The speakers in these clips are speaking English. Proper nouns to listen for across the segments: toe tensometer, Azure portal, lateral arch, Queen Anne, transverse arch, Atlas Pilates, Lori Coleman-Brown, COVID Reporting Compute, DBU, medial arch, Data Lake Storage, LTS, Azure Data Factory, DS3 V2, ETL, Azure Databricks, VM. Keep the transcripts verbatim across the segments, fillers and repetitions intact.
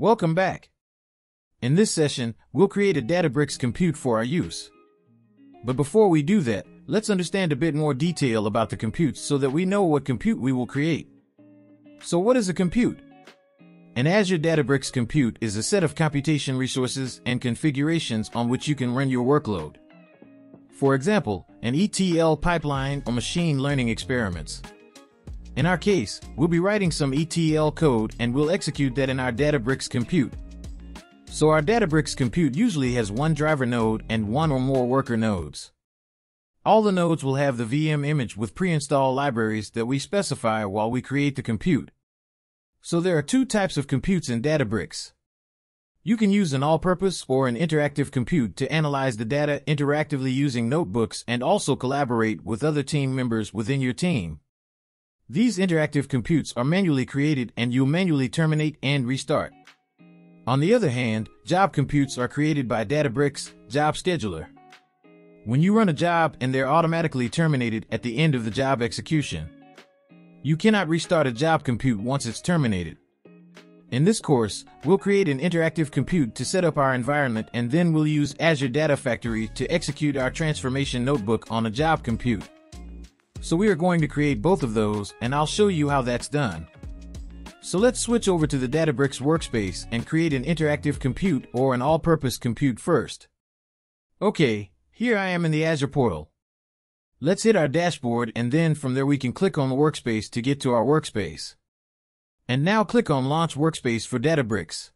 Welcome back. In this session, we'll create a Databricks compute for our use. But before we do that, let's understand a bit more detail about the compute so that we know what compute we will create. So what is a compute? An Azure Databricks compute is a set of computation resources and configurations on which you can run your workload. For example, an E T L pipeline or machine learning experiments. In our case, we'll be writing some E T L code and we'll execute that in our Databricks compute. So our Databricks compute usually has one driver node and one or more worker nodes. All the nodes will have the V M image with pre-installed libraries that we specify while we create the compute. So there are two types of computes in Databricks. You can use an all-purpose or an interactive compute to analyze the data interactively using notebooks and also collaborate with other team members within your team. These interactive computes are manually created and you'll manually terminate and restart. On the other hand, job computes are created by Databricks Job Scheduler. When you run a job and they're automatically terminated at the end of the job execution. You cannot restart a job compute once it's terminated. In this course, we'll create an interactive compute to set up our environment and then we'll use Azure Data Factory to execute our transformation notebook on a job compute. So we are going to create both of those and I'll show you how that's done. So let's switch over to the Databricks workspace and create an interactive compute or an all-purpose compute first. Okay, here I am in the Azure portal. Let's hit our dashboard and then from there we can click on the workspace to get to our workspace. And now click on Launch Workspace for Databricks.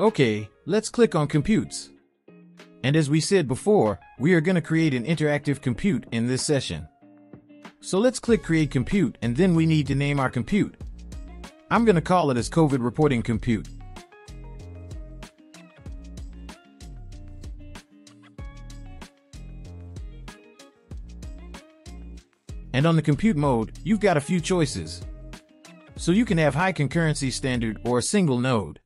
Okay, let's click on Computes. And as we said before, we are going to create an interactive compute in this session. So let's click Create Compute and then we need to name our compute. I'm going to call it as COVID Reporting Compute. And on the compute mode, you've got a few choices. So you can have high concurrency standard or a single node.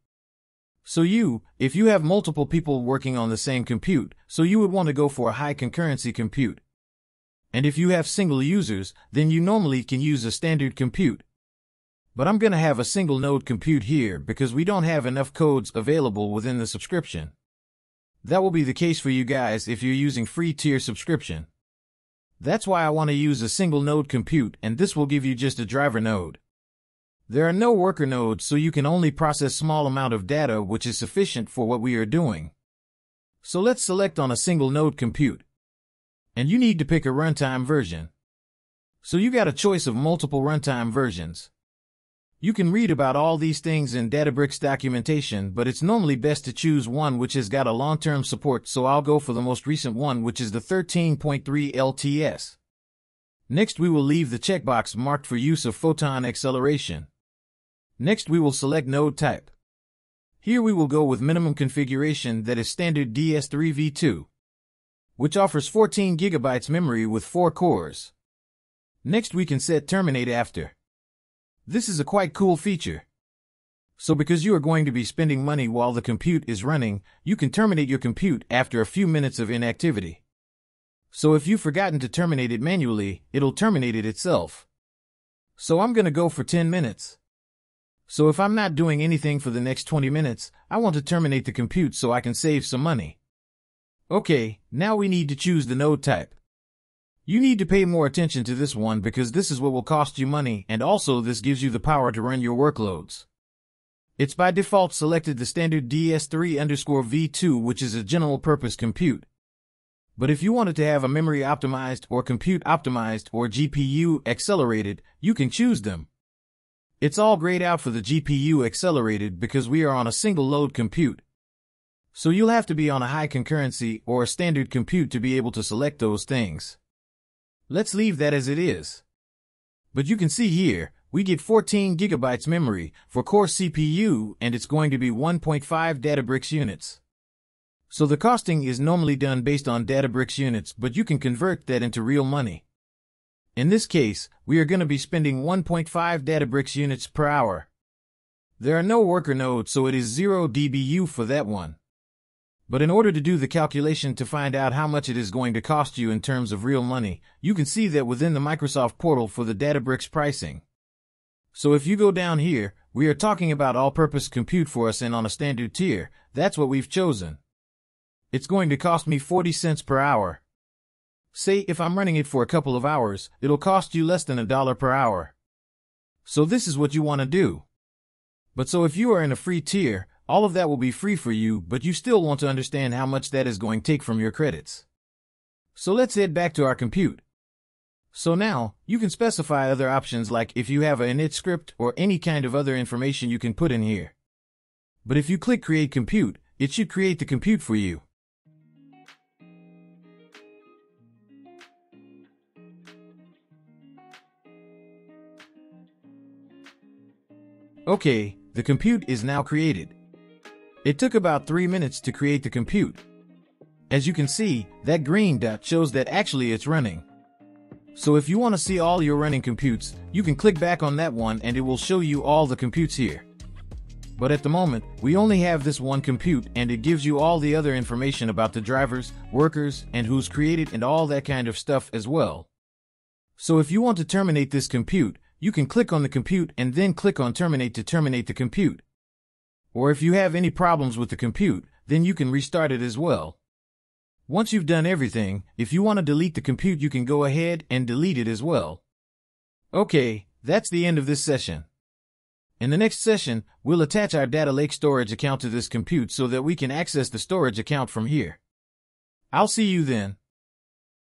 So you, if you have multiple people working on the same compute, so you would want to go for a high concurrency compute. And if you have single users, then you normally can use a standard compute. But I'm going to have a single node compute here because we don't have enough codes available within the subscription. That will be the case for you guys if you're using free tier subscription. That's why I want to use a single node compute and this will give you just a driver node. There are no worker nodes, so you can only process small amount of data which is sufficient for what we are doing. So let's select on a single node compute. And you need to pick a runtime version. So you got a choice of multiple runtime versions. You can read about all these things in Databricks documentation, but it's normally best to choose one which has got a long-term support, so I'll go for the most recent one which is the thirteen point three L T S. Next we will leave the checkbox marked for use of photon acceleration. Next we will select node type. Here we will go with minimum configuration that is standard D S three V two, which offers fourteen gigabytes memory with four cores. Next we can set terminate after. This is a quite cool feature. So because you are going to be spending money while the compute is running, you can terminate your compute after a few minutes of inactivity. So if you've forgotten to terminate it manually, it'll terminate it itself. So I'm going to go for ten minutes. So if I'm not doing anything for the next twenty minutes, I want to terminate the compute so I can save some money. Okay, now we need to choose the node type. You need to pay more attention to this one because this is what will cost you money and also this gives you the power to run your workloads. It's by default selected the standard D S three V two, which is a general purpose compute. But if you wanted to have a memory optimized or compute optimized or G P U accelerated, you can choose them. It's all grayed out for the G P U accelerated because we are on a single load compute. So you'll have to be on a high concurrency or a standard compute to be able to select those things. Let's leave that as it is. But you can see here, we get fourteen gigabytes memory for core C P U and it's going to be one point five Databricks units. So the costing is normally done based on Databricks units, but you can convert that into real money. In this case, we are going to be spending one point five Databricks units per hour. There are no worker nodes, so it is zero D B U for that one. But in order to do the calculation to find out how much it is going to cost you in terms of real money, you can see that within the Microsoft portal for the Databricks pricing. So if you go down here, we are talking about all-purpose compute for us, and on a standard tier, that's what we've chosen. It's going to cost me forty cents per hour. Say if I'm running it for a couple of hours, it'll cost you less than a dollar per hour. So this is what you want to do. But so if you are in a free tier, all of that will be free for you, but you still want to understand how much that is going to take from your credits. So let's head back to our compute. So now, you can specify other options, like if you have an init script or any kind of other information you can put in here. But if you click Create Compute, it should create the compute for you. Okay, the compute is now created. It took about three minutes to create the compute. As you can see, that green dot shows that actually it's running. So if you want to see all your running computes, you can click back on that one and it will show you all the computes here. But at the moment, we only have this one compute, and it gives you all the other information about the drivers, workers, and who's created and all that kind of stuff as well. So if you want to terminate this compute, you can click on the compute and then click on Terminate to terminate the compute. Or if you have any problems with the compute, then you can restart it as well. Once you've done everything, if you want to delete the compute, you can go ahead and delete it as well. Okay, that's the end of this session. In the next session, we'll attach our Data Lake Storage account to this compute so that we can access the storage account from here. I'll see you then.